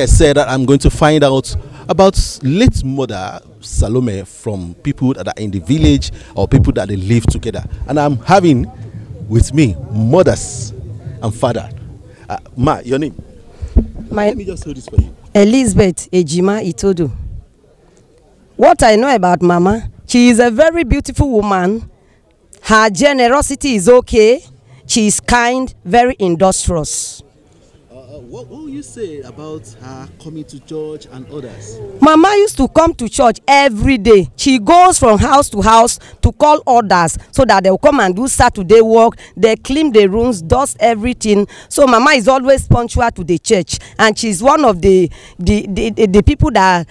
I said, I'm going to find out about late mother Salome from people that are in the village or people that they live together. And I'm having with me mothers and father. Ma, your name? Let me just hold this for you. Elizabeth Ejima Itodu. What I know about Mama, she is a very beautiful woman. Her generosity is okay. She is kind, very industrious. What will you say about her coming to church and others? Mama used to come to church every day. She goes from house to house to call others so that they'll come and do Saturday work. They clean the rooms, dust everything. So Mama is always punctual to the church. And she's one of the people that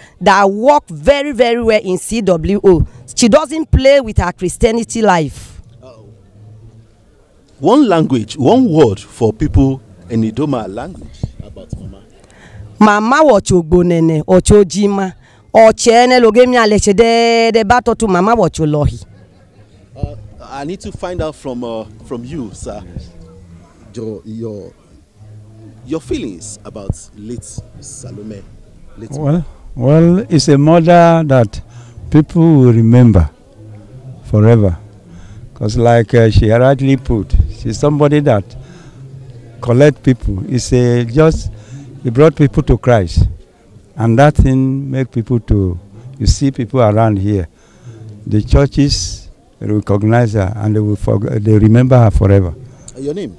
work very, very well in CWO. She doesn't play with her Christianity life. One language, one word for people in Idoma language about Mama. Mama wacho bonene, ocho jima, ochene logemi aleche de bato to Mama wacho lohi. I need to find out from you, sir, your feelings about late Salome. Well, it's a mother that people will remember forever, because like she rightly put, she's somebody that collect people. It's it brought people to Christ, and that thing make people to, you see people around here, the churches recognize her and they will forget, they remember her forever. Your name?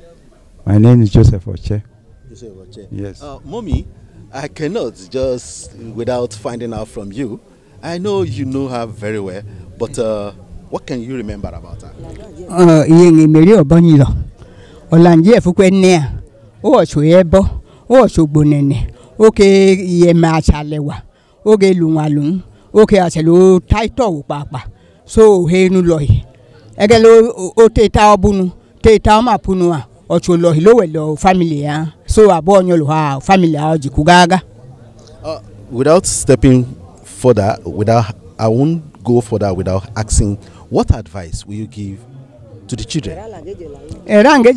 My name is Joseph Oche. Joseph Oche. Yes. Mommy, I cannot just without finding out from you. I know you know her very well, but what can you remember about her? Olangie fukwene o choyebo o chogbonene oke yema achalewa oge lunwalun oke achelo title papa so henu lohi egelo oteta obunu teta mapunu a ocholohi lowelo family ya so abonyolu ha family ha jikugaga. Without stepping further, I won't go further without asking, what advice will you give to the children? Ma,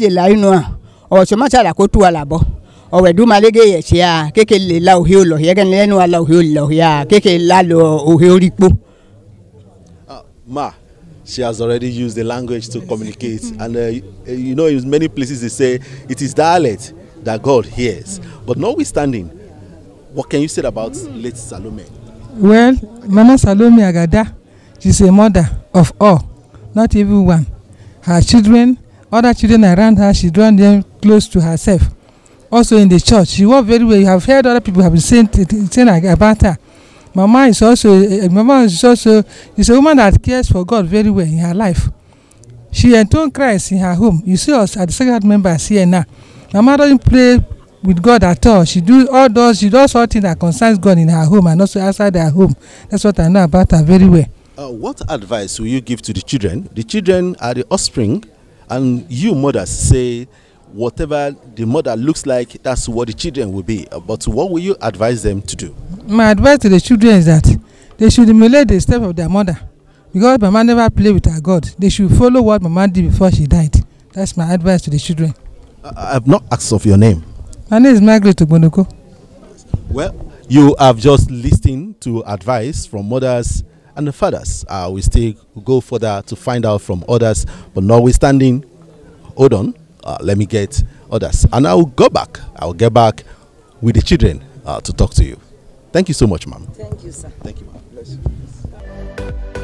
she has already used the language to communicate, and you know, in many places they say it is dialect that God hears. But notwithstanding, what can you say about late Salome? Well, Mama Salome Agada, she's a mother of all, not even one. Her children, other children around her, she drawn them close to herself. Also in the church, she worked very well. You have heard other people have been saying about her. Mama is also a woman that cares for God very well in her life. She enthroned Christ in her home. You see us at the second members here now. Mama doesn't play with God at all. She does all things that concerns God in her home and also outside her home. That's what I know about her very well. What advice will you give to the children? The children are the offspring, and you mothers say whatever the mother looks like, that's what the children will be. But what will you advise them to do? My advice to the children is that they should emulate the step of their mother, because Mama never played with her God. They should follow what Mama did before she died. That's my advice to the children. I have not asked of your name. My name is Margaret Tugboneko. Well, you have just listened to advice from mothers and the fathers. We still go further to find out from others, but notwithstanding, hold on, let me get others, and I'll get back with the children to talk to you. Thank you so much, ma'am. Thank you, sir. Thank you, ma'am. Bless you.